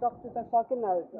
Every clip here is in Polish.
Doch, das war genauso.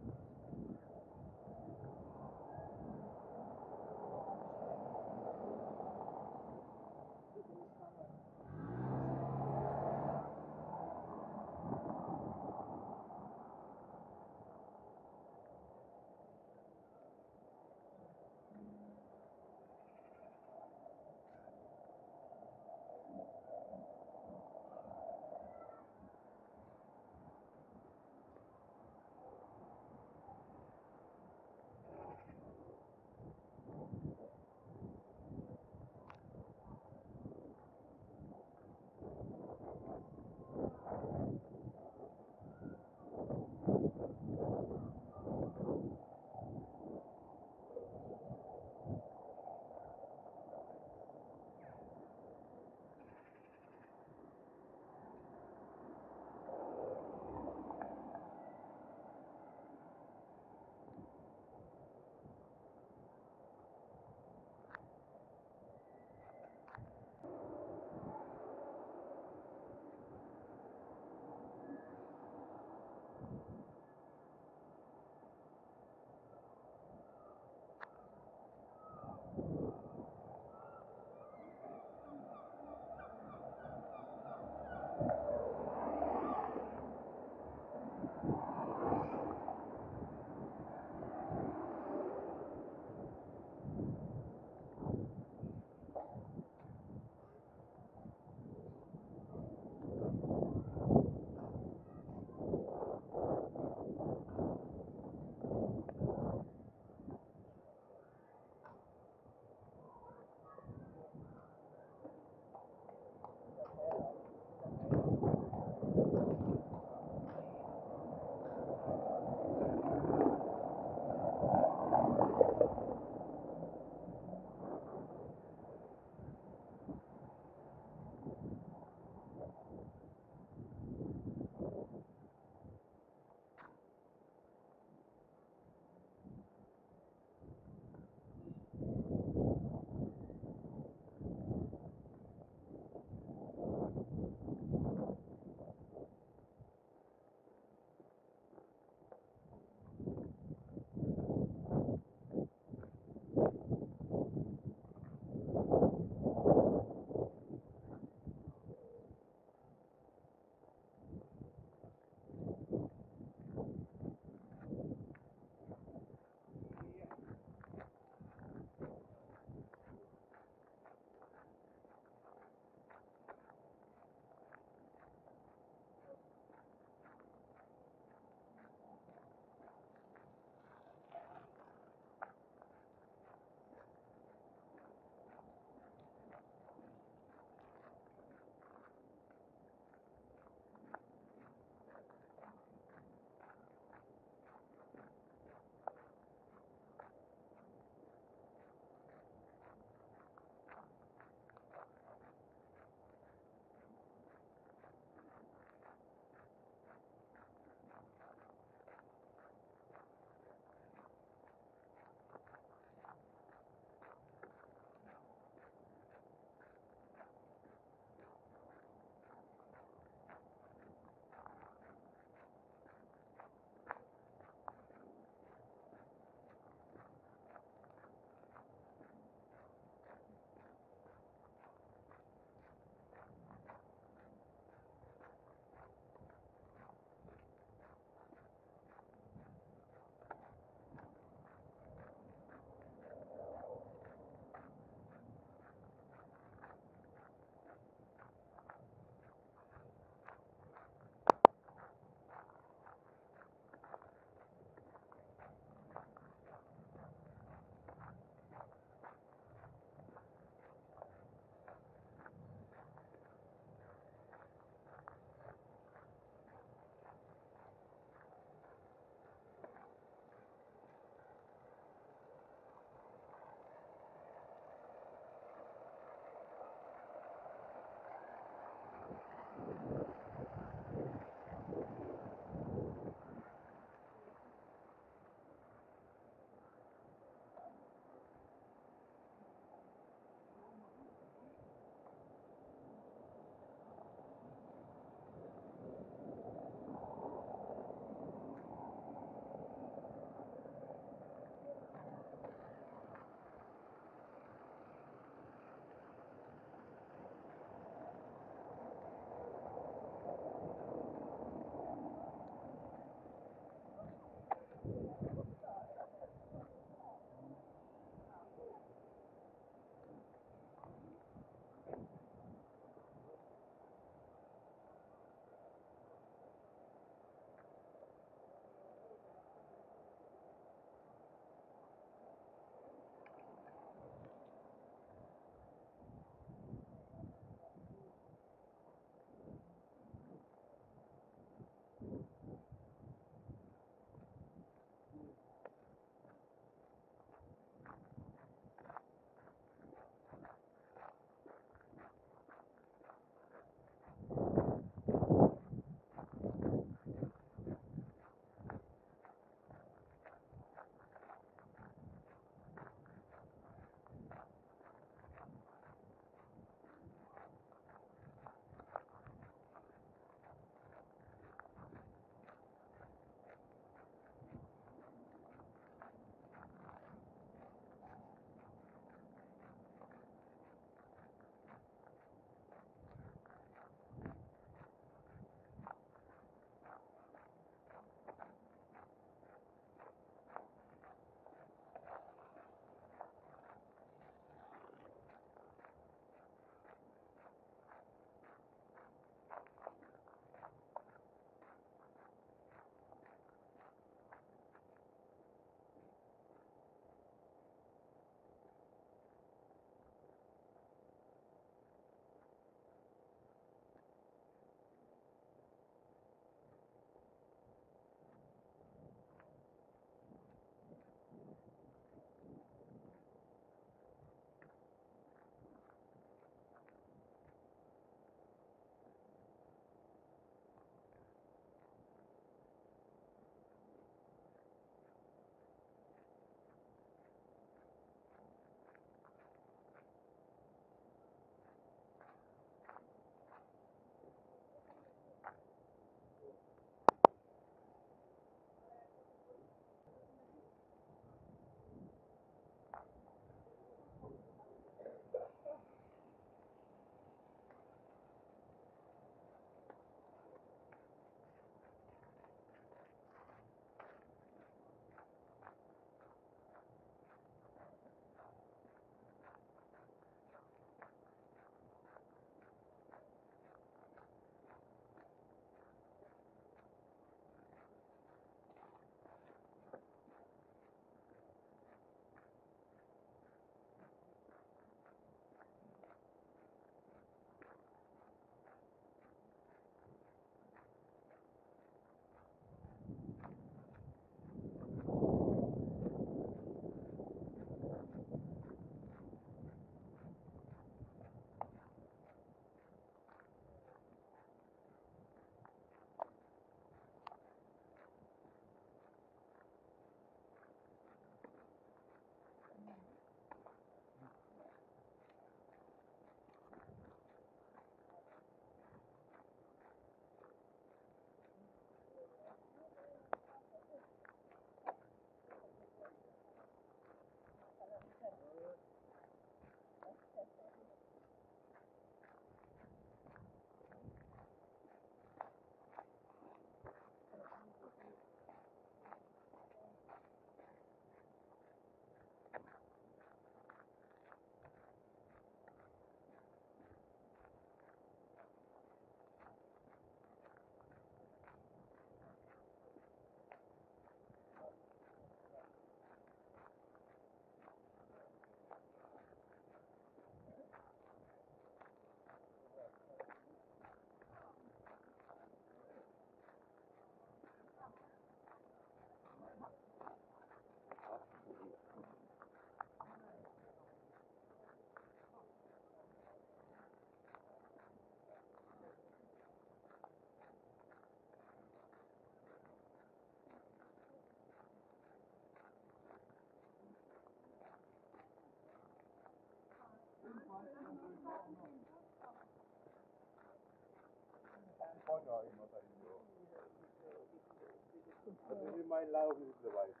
Maybe my love is the wife.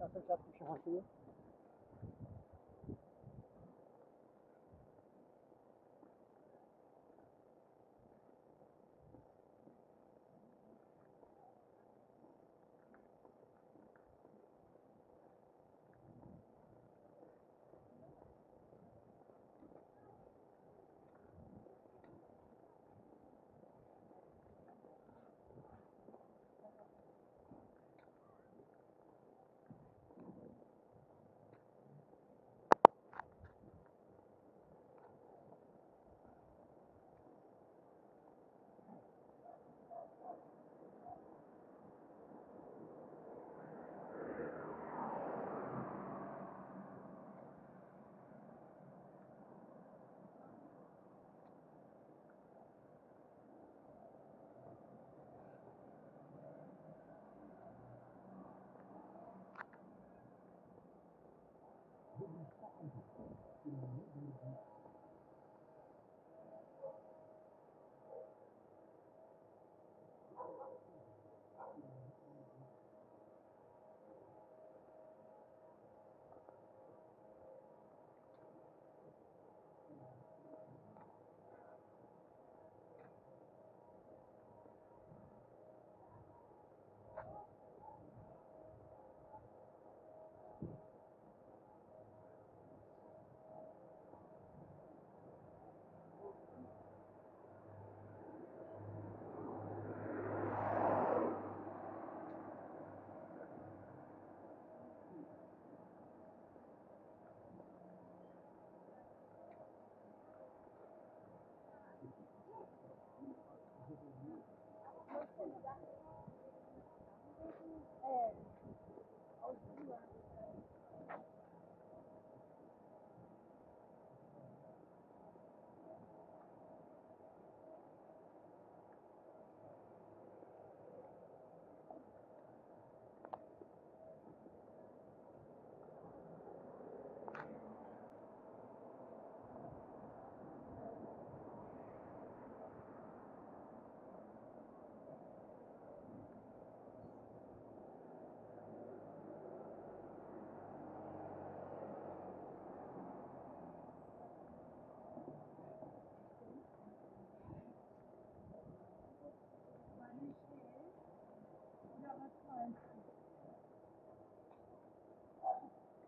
Nasıl çatmış şansını?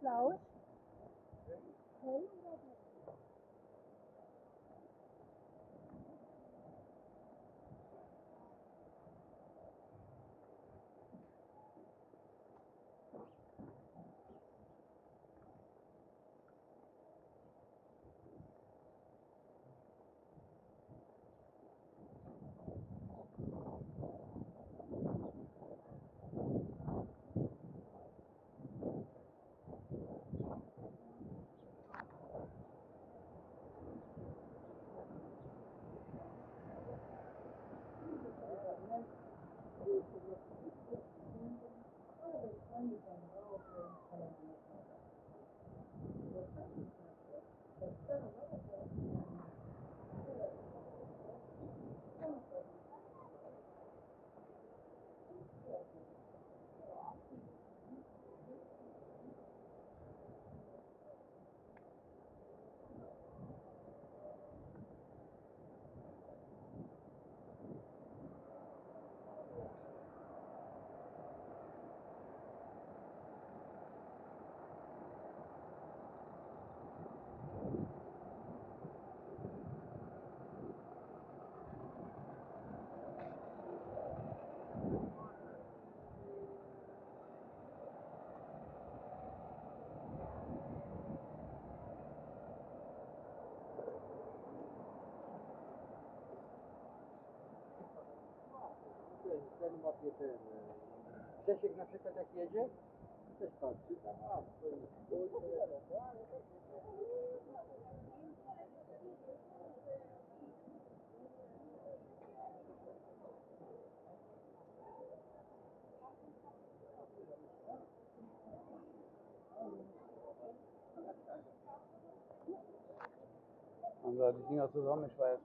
Klaus? Hell oder hell? Ten łapie ten Grzesiek na przykład jak jedzie, Haben wir die Dinger zusammengeschweißt?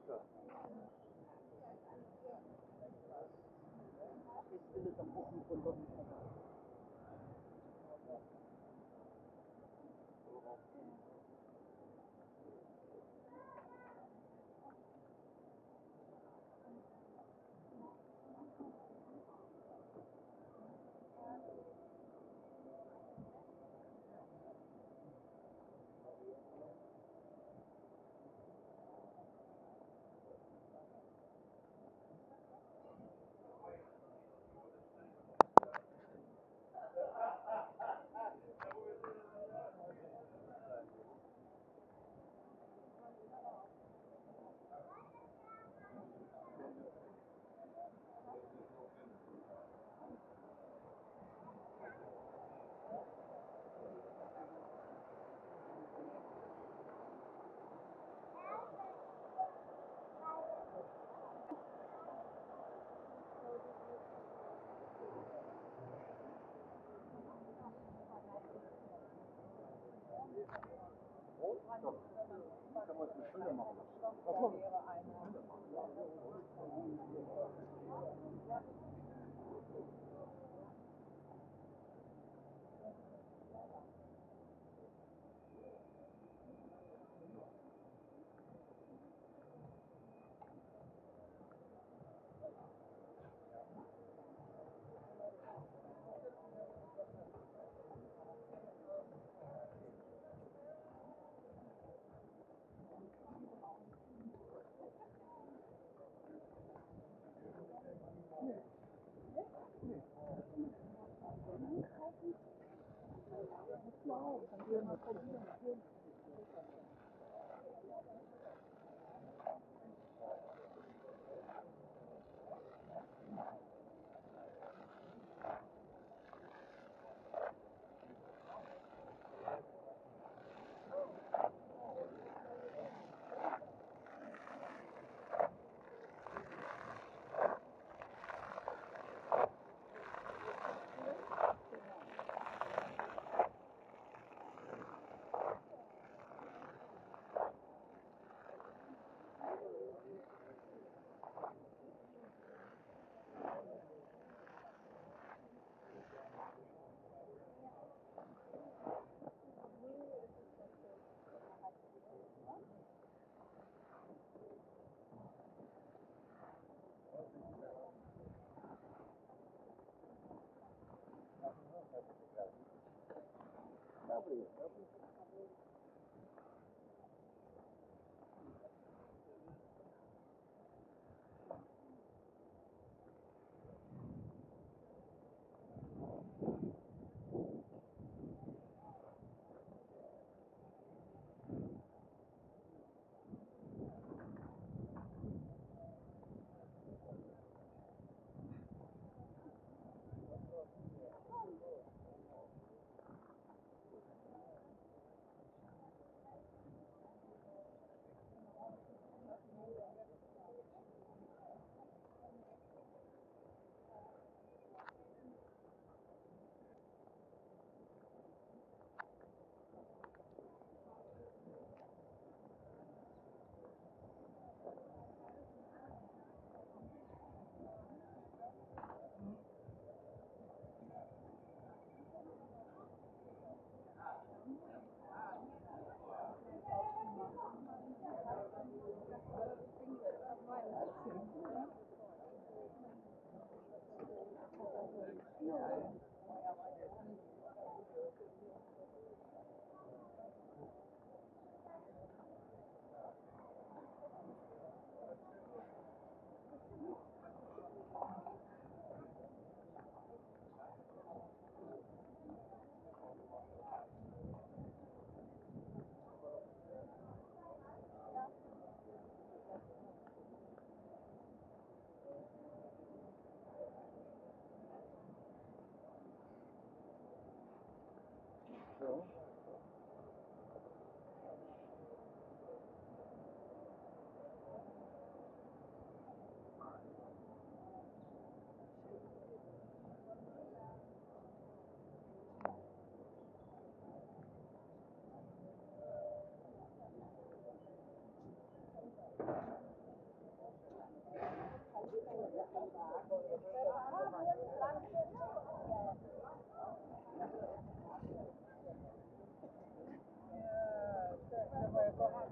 through.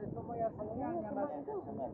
To moja sąsiadnia ma się zatrzymać.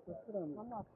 I'm just